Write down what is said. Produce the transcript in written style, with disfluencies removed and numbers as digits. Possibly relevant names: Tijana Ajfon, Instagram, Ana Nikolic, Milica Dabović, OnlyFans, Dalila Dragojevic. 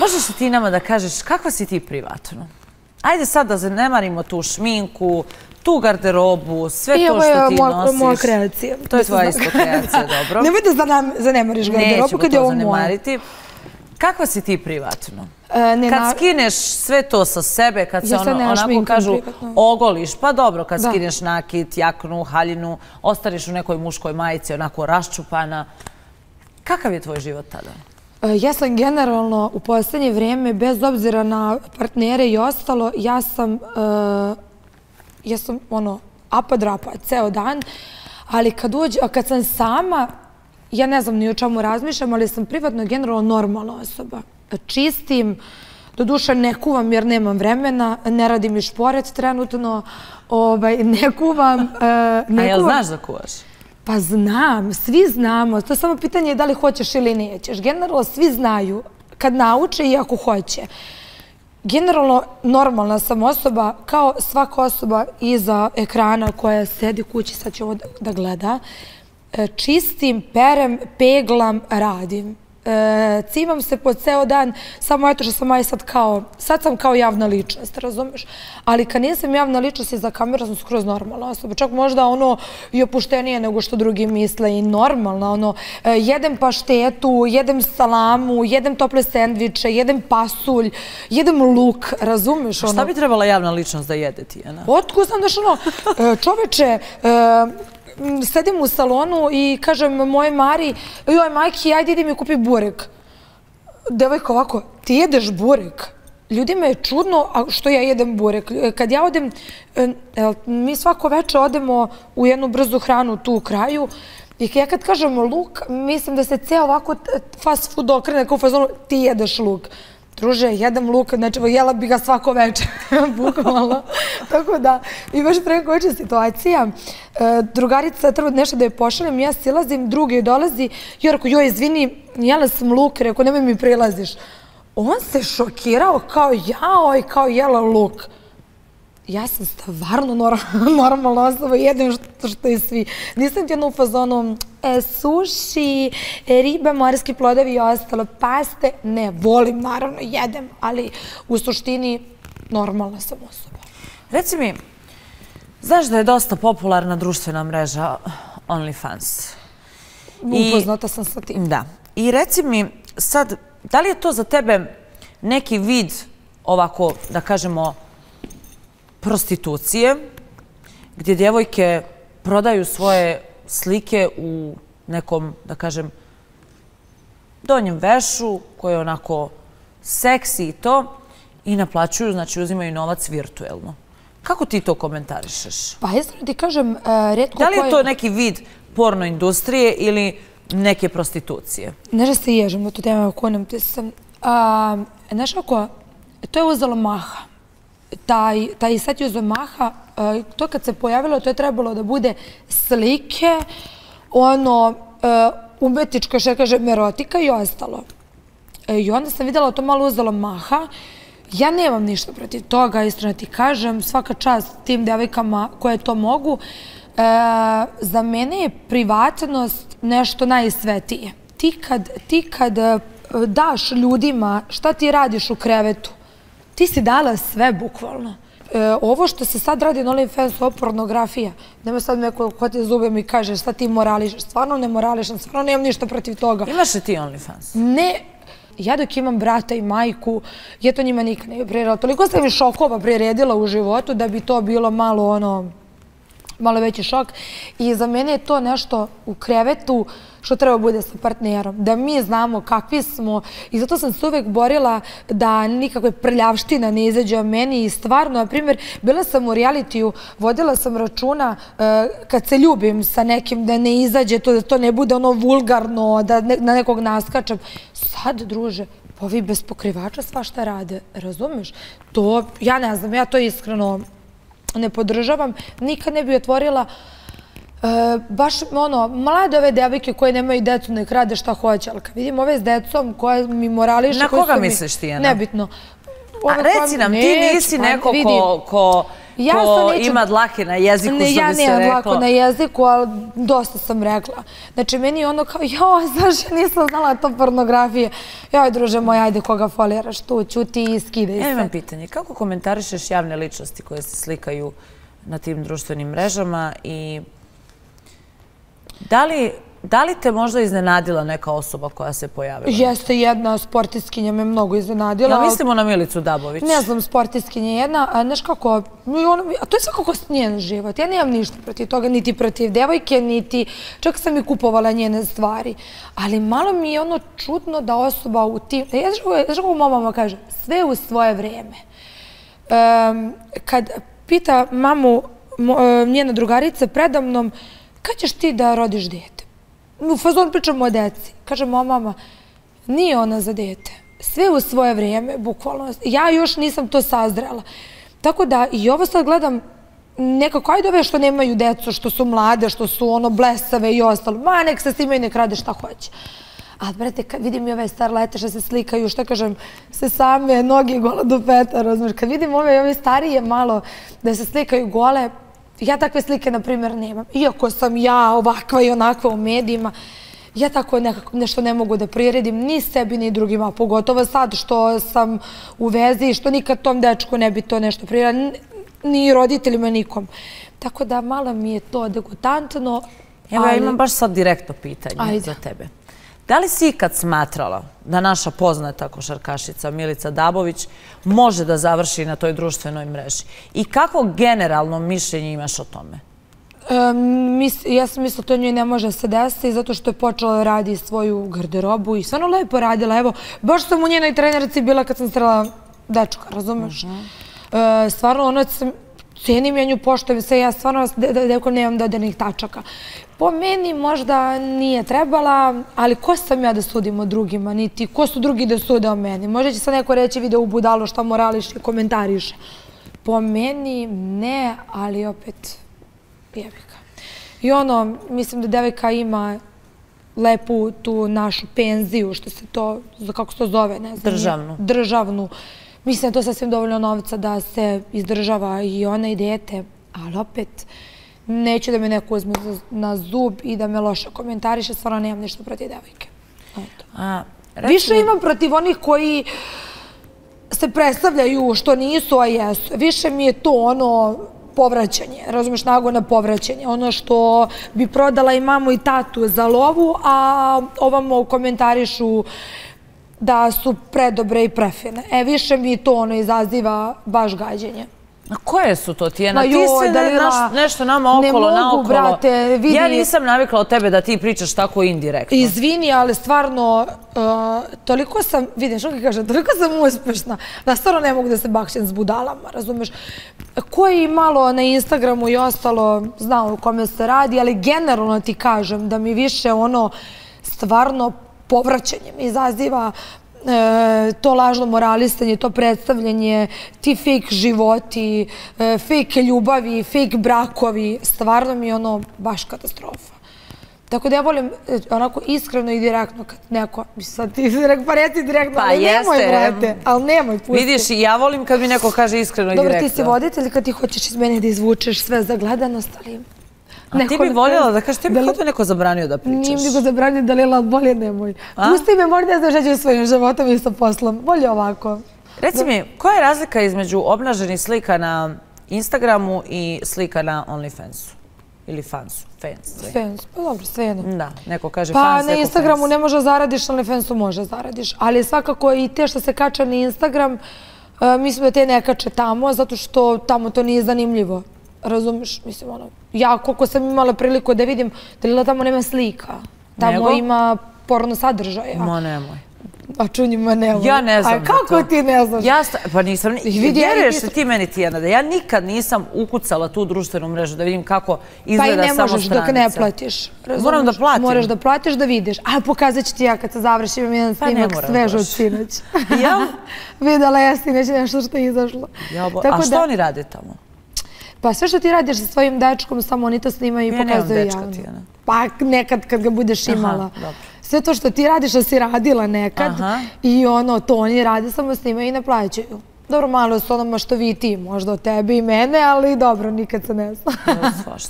Možeš li ti nama da kažeš kakva si ti privatno? Ajde sad da zanemarimo tu šminku, tu garderobu, sve to što ti nosiš. I ovo je moja kreacija. To je tvoja isto kreacija, dobro. Nemoj da zanemariš garderobu kad je ovo moja. Kakva si ti privatno? Kad skineš sve to sa sebe, kad se onako kažu ogoliš, pa dobro, kad skineš nakit, jaknu, haljinu, ostaneš u nekoj muškoj majici onako raščupana. Kakav je tvoj život tada? Ja sam generalno u poslednje vrijeme, bez obzira na partnere i ostalo, ja sam ono, apa-drapa ceo dan, ali kad sam sama, ja ne znam ni o čemu razmišljam, ali sam privatno generalno normalna osoba. Čistim, doduše ne kuvam jer nemam vremena, ne radim i šporet trenutno, ne kuvam. A jel znaš da kuvaš? Pa znam, svi znamo. To je samo pitanje da li hoćeš ili nećeš. Generalno svi znaju kad nauče i ako hoće. Generalno normalna sam osoba, kao svaka osoba iza ekrana koja sedi kući, sad će ovo da gleda. Čistim, perem, peglam, radim. Cimam se po ceo dan, samo eto što sam aj sad sam kao javna ličnost, razumiješ? Ali kad nisam javna ličnost iza kamera sam skroz normalna osoba, čak možda ono i opuštenije nego što drugi misle i normalna, ono, jedem paštetu, jedem salamu, jedem tople sendviče, jedem pasulj, jedem luk, razumiješ? Šta bi trebala javna ličnost da jede ti, Ana? Otkud znam daš ono, čoveče, sedim u salonu i kažem moje Mari, joj Majki, ajde idi mi kupi burek. Devojka ovako, ti jedeš burek? Ljudima je čudno što ja jedem burek. Kad ja odem, mi svako veče odemo u jednu brzu hranu tu u kraju i ja kad kažem luk, mislim da se ceo ovako fast food okrene kao u fazonu, ti jedeš luk. Druže, jedem luk, znači jela bi ga svako večer, bukvalno. Tako da, imaš prekovična situacija. Drugarica, treba nešto da je pošaljem, ja silazim, drugi dolazi, joj, rekao, joj, izvini, jela sam luk, rekao, nemoj mi prilaziš. On se šokirao kao jaoj, kao jela luk. Ja sam stvarno normalna osoba, jedem što i svi. Nisam ti jedno u fazonu suši, riba, morski plodovi i ostalo, paste. Ne, volim naravno, jedem, ali u suštini normalna sam osoba. Reci mi, znaš da je dosta popularna društvena mreža OnlyFans? Upoznata sam sa tim. Da. I reci mi sad, da li je to za tebe neki vid ovako, da kažemo, prostitucije, gdje djevojke prodaju svoje slike u nekom, da kažem, donjem vešu koji je onako seksi i to i naplaćuju, znači uzimaju novac virtuelno. Kako ti to komentarišeš? Pa ja ti kažem, retko koje... Da li je to neki vid porno industrije ili neke prostitucije? Nešto se ježem o tu temu o kojem ti sam... Znaš kako, to je uzelo maha. Taj set Jozomaha, to kad se pojavilo, to je trebalo da bude slike, ono, umetnička, što kažem, erotika i ostalo. I onda sam vidjela to malo uzelo maha. Ja nemam ništa protiv toga, iskreno ti kažem, svaka čast tim devojkama koje to mogu. Za mene je privatnost nešto najsvetije. Ti kad daš ljudima šta ti radiš u krevetu, ti si dala sve, bukvalno. Ovo što se sad radi na OnlyFansu, ovo pornografija. Nema sad neko ko te zubem i kaže šta ti morališeš. Stvarno ne morališem, stvarno nemam ništa protiv toga. Imaš li ti OnlyFans? Ne. Ja dok imam brata i majku, ja to njima nikad ne bi priredila. Toliko sam mi šokova priredila u životu da bi to bilo malo ono, malo veći šok. I za mene je to nešto u krevetu što treba bude sa partnerom. Da mi znamo kakvi smo i zato sam se uvek borila da nikakve prljavština ne izađe o meni i stvarno, na primjer, bila sam u realitiju, vodila sam računa kad se ljubim sa nekim da ne izađe, da to ne bude ono vulgarno, da na nekog naskačem. Sad, druže, ovi bez pokrivača svašta rade, razumeš? To, ja ne znam, ja to iskreno ne podržavam, nikad ne bi otvorila baš ono, mlade ove devojke koje nemaju decu, nek rade šta hoće, ali kad vidim ove s decom koje mi morališe... Na koga misliš ti, Ana? Nebitno. A reci nam, ti nisi neko ko ko ima dlake na jeziku, što bi se reklo. Ja nemam dlaku na jeziku, ali dosta sam rekla. Znači, meni je ono kao, joj, znaš, nisam znala to pornografije. Joj, druže moj, ajde, koga foliraš tu, ćuti i skidaj se. Ja imam pitanje, kako komentarišeš javne ličnosti koje se slikaju na tim društvenim mrežama i da li te možda iznenadila neka osoba koja se pojavila? Jeste, jedna sportiskinja me mnogo iznenadila. Ja mislimo na Milicu Dabović. Ne znam, sportiskinja jedna, a znaš kako, to je svakako njen život. Ja nemam ništa protiv toga, niti protiv devojke, niti čak sam i kupovala njene stvari. Ali malo mi je ono čudno da osoba u tim, znaš kako mama kaže, sve u svoje vreme. Kad pita mamu, njena drugarica predamnom, kada ćeš ti da rodiš dete? U fazonu pričamo o deci. Kaže, moja mama, nije ona za dete. Sve u svoje vrijeme, bukvalno. Ja još nisam to sazrela. Tako da i ovo sad gledam nekako, ajde ove što nemaju decu, što su mlade, što su ono blesave i ostalo. Ma, nek se svima i nek rade šta hoće. Ali, brate, vidim i ove starlete što se slikaju, što kažem, se same noge gola do peta, razumiješ. Kad vidim ove starije malo da se slikaju gole, ja takve slike, na primjer, nemam. Iako sam ja ovakva i onakva u medijima, ja tako nešto ne mogu da priredim ni sebi, ni drugima. Pogotovo sad što sam u vezi i što nikad tom dečku ne bi to nešto priredila. Ni roditeljima, nikom. Tako da malo mi je to degutantno. Evo, ja imam baš sad direktno pitanje za tebe. Da li si ikad smatrala da naša poznata košarkašica Milica Dabović može da završi na toj društvenoj mreži? I kako generalno mišljenje imaš o tome? Ja sam mislila to njoj ne može se desiti zato što je počela radi svoju garderobu i stvarno lepo radila. Evo, baš sam u njenoj trenerici bila kad sam srela dečka, razumeš? Stvarno, ono sam... Cijenim ja nju, poštujem se, ja stvarno devojkom nemam dodirnih tačaka. Po meni možda nije trebala, ali ko sam ja da sudim o drugima, niti ko su drugi da sude o meni. Možda će sad neko reći video u budalo šta morališ i komentariše. Po meni ne, ali opet pjevika. I ono, mislim da devojka ima lepu tu našu penziju, što se to, kako se to zove, ne znam. Državnu. Državnu. Mislim da je to sasvim dovoljno novca da se izdržava i ona i dete, ali opet neću da me neko uzme na zub i da me loše komentariše, stvarno nemam ništa protiv devojke. Više imam protiv onih koji se predstavljaju što nisu, a jesu. Više mi je to ono povraćanje, razumiješ, nago na povraćanje. Ono što bi prodala i mamu i tatu za lovu, a ovamo komentarišu da su predobre i prefine. E, više mi to ono izaziva baš gađenje. A koje su to tijena? Ti si nešto nama okolo, naokolo. Ja nisam navikla od tebe da ti pričaš tako indirektno. Izvini, ali stvarno, toliko sam, vidiš, on kaže, toliko sam uspešna, da stvarno ne mogu da se bakćem s budalama, razumeš? Koji malo na Instagramu i ostalo znao o kome se radi, ali generalno ti kažem da mi više ono stvarno povraćanjem izaziva to lažno moralisanje, to predstavljanje, ti fake životi, fake ljubavi, fake brakovi. Stvarno mi je ono baš katastrofa. Tako da ja volim onako iskreno i direktno kad neko, sad ti pa reci direktno, ali nemoj vrate, ali nemoj pusti. Vidiš, ja volim kad mi neko kaže iskreno i direktno. Dobro, ti si voditelj kad ti hoćeš iz mene da izvučeš sve za gledanost, ali... A ti bi voljela da kažeš, ti bi kada neko zabranio da pričaš? Nije mi ga zabranio, Dalila, ali bolje nemoj. Pusti me, možda ja zažeću svojim životom i sa poslom. Bolje ovako. Reci mi, koja je razlika između obnaženih slika na Instagramu i slika na OnlyFansu? Ili fansu? Fans, pa dobro, sve jedno. Da, neko kaže fans, neko fans. Pa na Instagramu ne može zaradiš, na OnlyFansu može zaradiš. Ali svakako i te što se kače na Instagram, mislim da te ne kače tamo, zato što tamo to nije zanimljivo. Razumiješ, mislim, ono, ja koliko sam imala priliku da vidim, Dalila tamo nema slika, tamo ima porno sadržaja. Ma nemoj. A čunji, ma nemoj. Ja ne znam. A kako ti ne znaš? Pa nisam, vjeruješ li ti meni, Tijana, da ja nikad nisam ukucala tu društvenu mrežu da vidim kako izgleda samo stranica. Pa i ne možeš dok ne platiš. Moram da platim. Moraš da platiš da vidiš. A pokazat ću ti ja kad se završim jedan snimak svež od sinoć. Ja? Videla ja sinoć nešto što je izašlo. A što oni rade tamo? Pa sve što ti radiš sa svojim dečkom, samo oni to snimaju i pokazuju javno. Pa nekad kad ga budeš imala. Sve to što ti radiš, da si radila nekad i ono, to oni rade, samo snimaju i ne plaćaju. Dobro, malo s onoma što vi ti, možda o tebi i mene, ali dobro, nikad se ne zna.